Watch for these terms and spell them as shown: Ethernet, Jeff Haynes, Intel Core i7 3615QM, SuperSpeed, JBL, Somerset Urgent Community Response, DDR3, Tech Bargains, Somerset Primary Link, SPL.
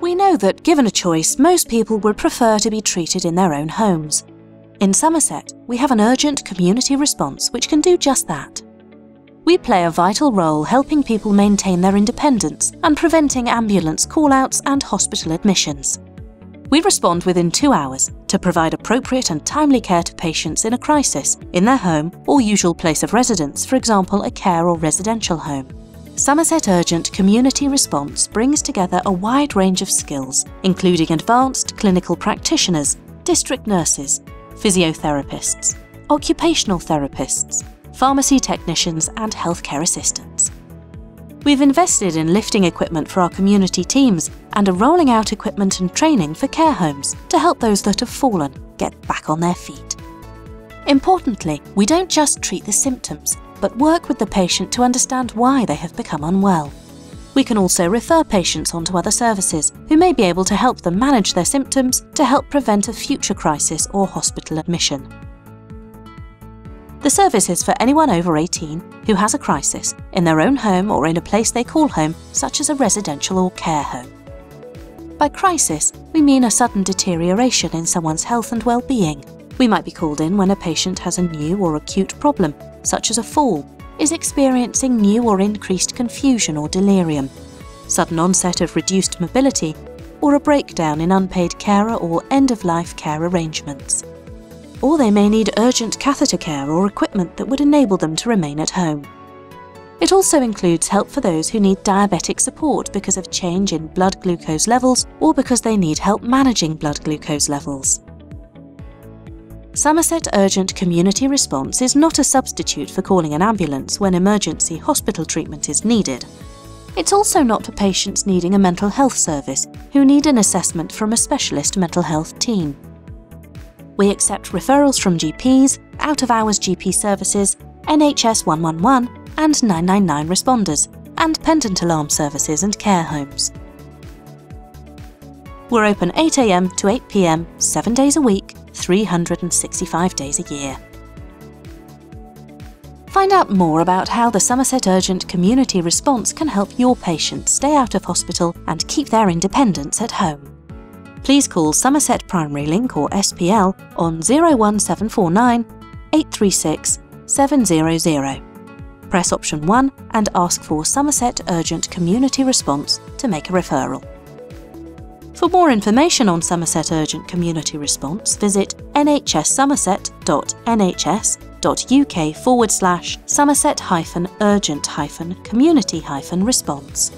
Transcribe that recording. We know that, given a choice, most people would prefer to be treated in their own homes. In Somerset, we have an urgent community response which can do just that. We play a vital role helping people maintain their independence and preventing ambulance call-outs and hospital admissions. We respond within 2 hours to provide appropriate and timely care to patients in a crisis, in their home or usual place of residence, for example, a care or residential home. Somerset Urgent Community Response brings together a wide range of skills, including advanced clinical practitioners, district nurses, physiotherapists, occupational therapists, pharmacy technicians and healthcare assistants. We've invested in lifting equipment for our community teams and are rolling out equipment and training for care homes to help those that have fallen get back on their feet. Importantly, we don't just treat the symptoms, but work with the patient to understand why they have become unwell. We can also refer patients onto other services who may be able to help them manage their symptoms to help prevent a future crisis or hospital admission. The service is for anyone over 18 who has a crisis in their own home or in a place they call home, such as a residential or care home. By crisis, we mean a sudden deterioration in someone's health and well-being. We might be called in when a patient has a new or acute problem, such as a fall, is experiencing new or increased confusion or delirium, sudden onset of reduced mobility, or a breakdown in unpaid carer or end-of-life care arrangements. Or they may need urgent catheter care or equipment that would enable them to remain at home. It also includes help for those who need diabetic support because of change in blood glucose levels or because they need help managing blood glucose levels. Somerset Urgent Community Response is not a substitute for calling an ambulance when emergency hospital treatment is needed. It's also not for patients needing a mental health service who need an assessment from a specialist mental health team. We accept referrals from GPs, out-of-hours GP services, NHS 111 and 999 responders, and pendant alarm services and care homes. We're open 8 AM to 8 PM, 7 days a week, 365 days a year. Find out more about how the Somerset Urgent Community Response can help your patients stay out of hospital and keep their independence at home. Please call Somerset Primary Link or SPL on 01749 836 700. Press option 1 and ask for Somerset Urgent Community Response to make a referral. For more information on Somerset Urgent Community Response, visit nhssomerset.nhs.uk/Somerset-urgent-community-response.